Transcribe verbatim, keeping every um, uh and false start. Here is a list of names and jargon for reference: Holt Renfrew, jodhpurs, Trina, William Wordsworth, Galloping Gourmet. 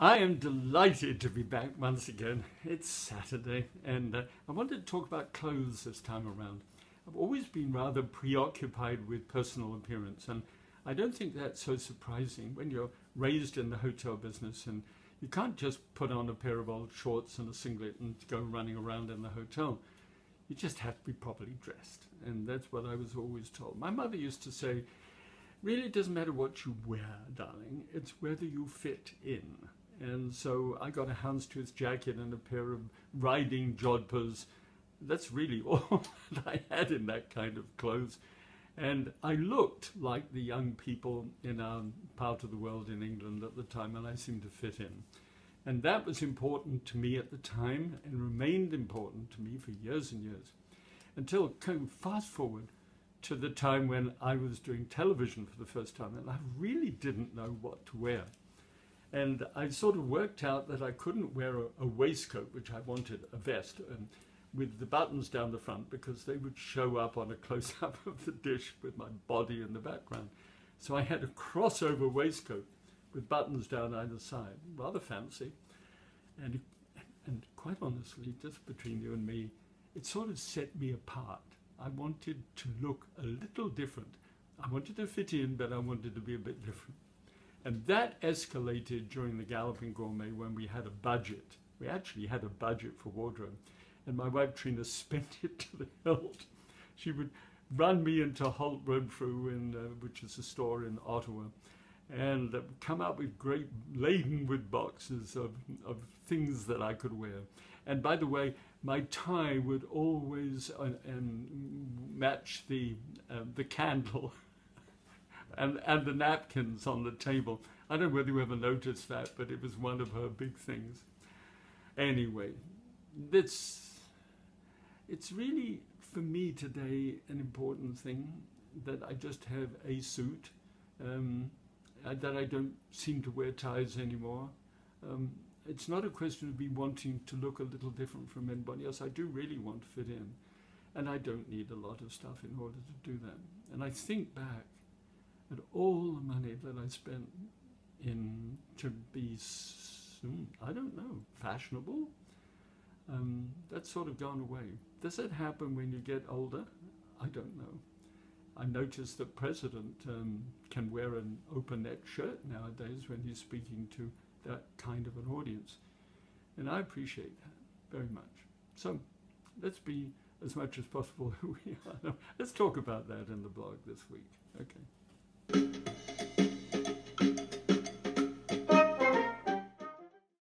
I am delighted to be back once again. It's Saturday and uh, I wanted to talk about clothes this time around. I've always been rather preoccupied with personal appearance, and I don't think that's so surprising when you're raised in the hotel business and you can't just put on a pair of old shorts and a singlet and go running around in the hotel. You just have to be properly dressed, and that's what I was always told. My mother used to say, really it doesn't matter what you wear, darling, it's whether you fit in. And so I got a houndstooth jacket and a pair of riding jodhpurs. That's really all that I had in that kind of clothes. And I looked like the young people in our part of the world in England at the time, and I seemed to fit in. And that was important to me at the time and remained important to me for years and years. Until kind of fast forward to the time when I was doing television for the first time, and I really didn't know what to wear. And I sort of worked out that I couldn't wear a, a waistcoat, which I wanted, a vest, um, with the buttons down the front, because they would show up on a close-up of the dish with my body in the background. So I had a crossover waistcoat with buttons down either side, rather fancy. And, and quite honestly, just between you and me, it sort of set me apart. I wanted to look a little different. I wanted to fit in, but I wanted to be a bit different. And that escalated during the Galloping Gourmet when we had a budget. We actually had a budget for wardrobe. And my wife, Trina, spent it to the hilt. She would run me into Holt Renfrew, in, uh, which is a store in Ottawa, and uh, come out with great, laden with boxes of, of things that I could wear. And by the way, my tie would always uh, um, match the, uh, the candle. And, and the napkins on the table. I don't know whether you ever noticed that, but it was one of her big things. Anyway, it's, it's really, for me today, an important thing that I just have a suit, um, that I don't seem to wear ties anymore. Um, it's not a question of me wanting to look a little different from anybody else. I do really want to fit in, and I don't need a lot of stuff in order to do that. And I think back and all the money that I spent in to be, I don't know, fashionable, um, that's sort of gone away. Does it happen when you get older? I don't know. I noticed that President um, can wear an open-neck shirt nowadays when he's speaking to that kind of an audience. And I appreciate that very much. So let's be as much as possible who we are. Let's talk about that in the blog this week. Okay.